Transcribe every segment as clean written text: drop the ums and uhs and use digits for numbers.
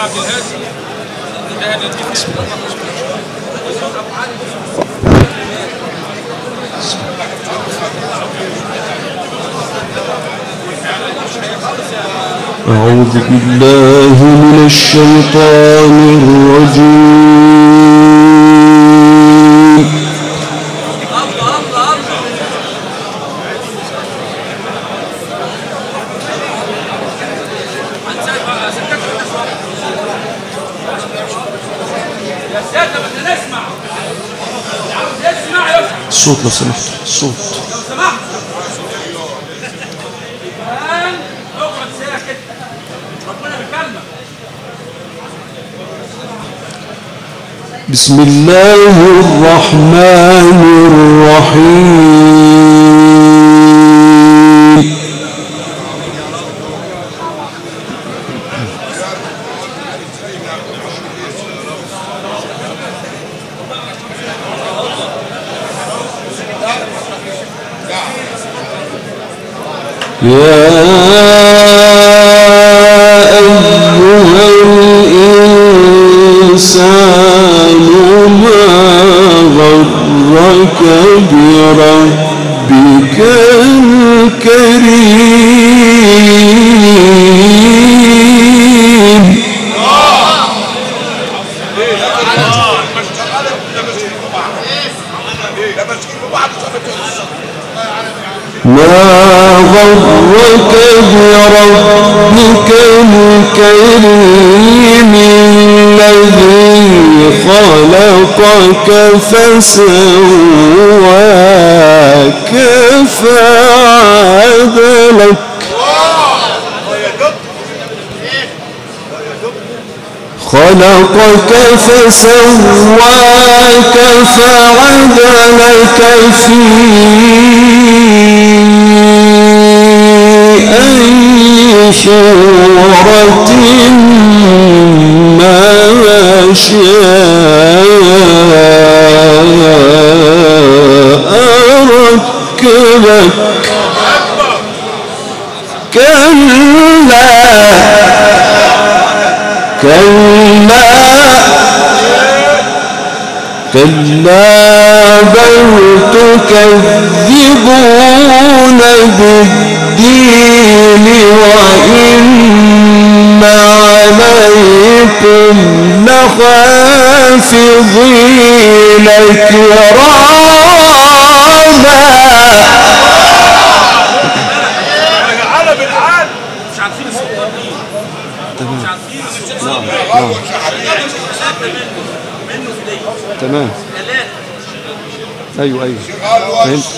عبد الهادي اهلا بك. أعوذ بالله من الشيطان الرجيم. الصوت لو سمحت، الصوت لو سمحت. الآن اقعد ساكت، ربنا بيكلمك. بسم الله الرحمن الرحيم. يا أيها الإنسان ما غرك بربك الكريم. ما غرك بربك الكريم الذي خلقك فسواك فعدلك. خلقك فسواك فعدلك في أي صورة ما شاء ركبك. كلا كلا كلا بل تكذبون بالدين وإن عليكم لحافظين كراما. تمام. ايوه فهمت.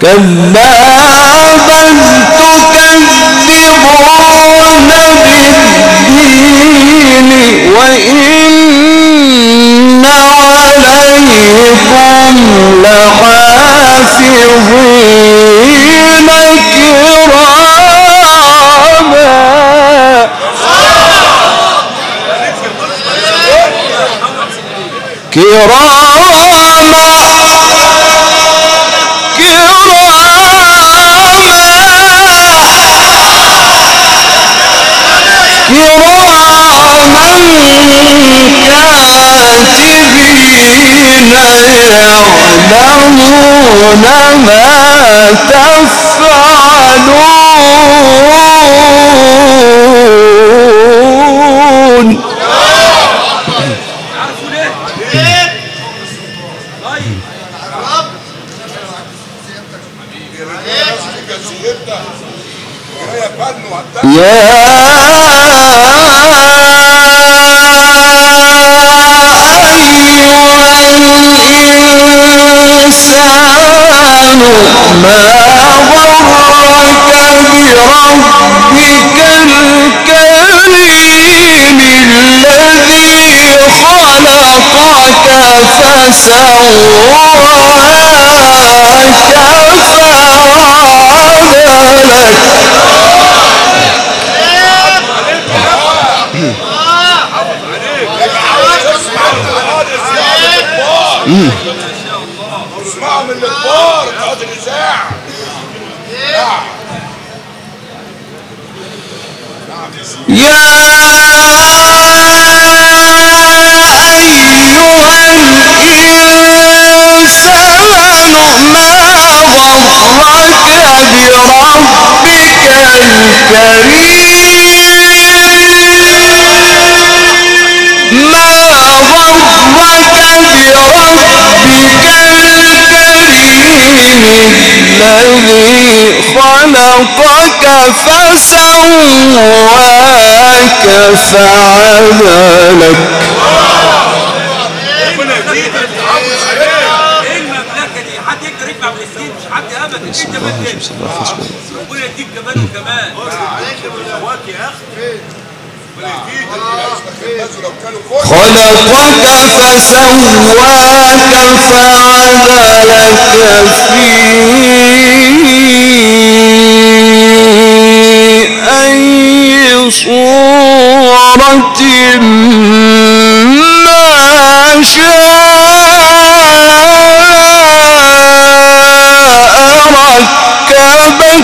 كلا بل تكذبون بالدين وإن عليكم لحافظين كراما. كراما كاتبين يعلمون ما تفعلون. يا أيها الإنسان ما غرك بربك الكريم الذي خلقك فسواك فعدلك. يا الذي خلقك فسواك فعدلك. خلقك فسواك فعدلك في أي صورة ما شاء ركبك. كراما كاتبين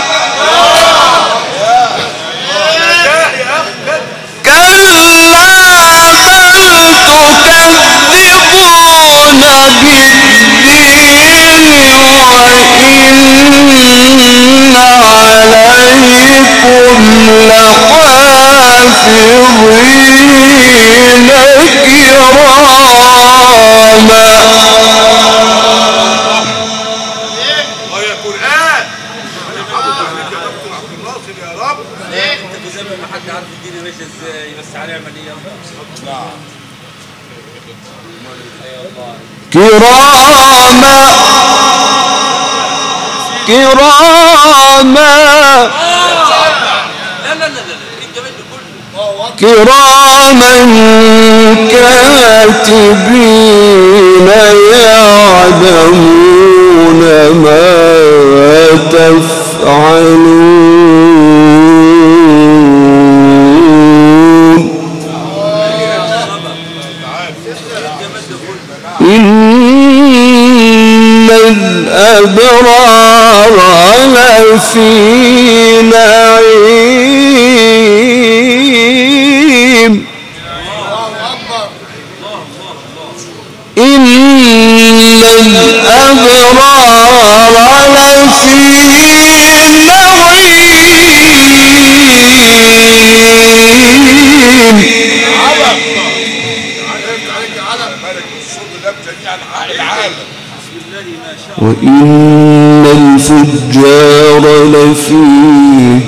يعلمون ما تفعلون. إن الأبرار لفي نعيم وإن الفجار لفي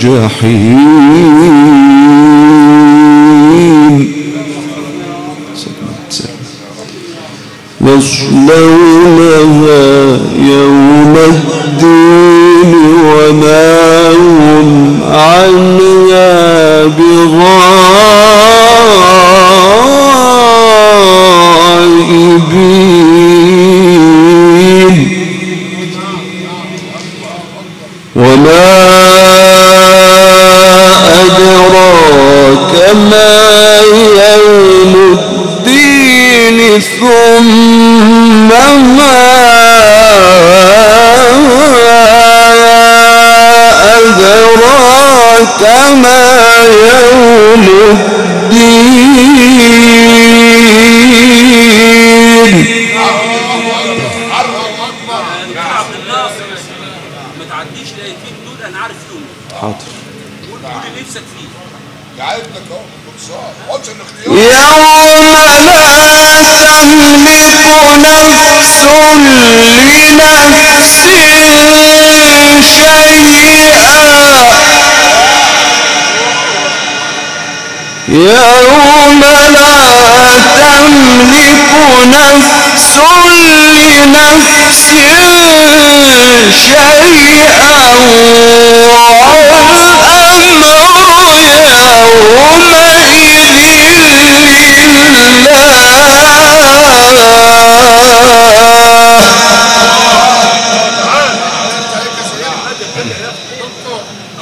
جحيم يصلونها يوم الدين وما هم عنها بغائبين. وما أدراك ما يوم الدين ثم ما أدراك ما يوم الدين. حاضر. يوم لا تملك نفس لنفس شيئا. يوم لا تملك نفس لنفس شيئا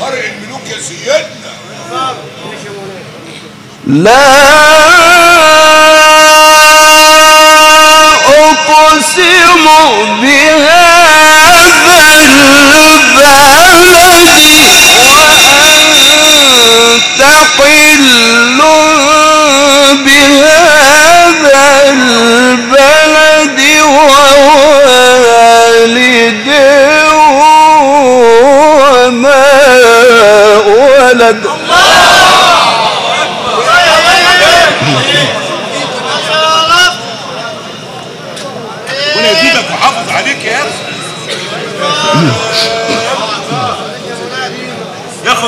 قارئ الملوك يا سيدنا. لا أقسم بهذا البلد تقل بهذا البلد ووالد وما ولد. ربنا يزيدك ويحافظ عليك يا اخي.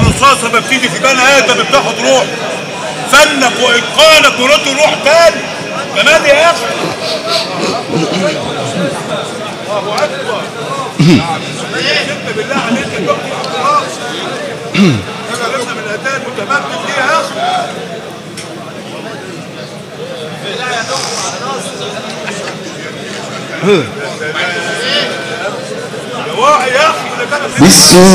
الرصاصة ما بتيجي في بني آدم بتاخد روح فنك وإتقانك ورد روح تاني كمان يا أخي. الله أكبر. بالله عليك يا دكتور عبد الرحمن. أنا من الأداء المتمكن ليه يا أخي؟ بالله يا دكتور على راسي. يا واعي يا أخي. بسم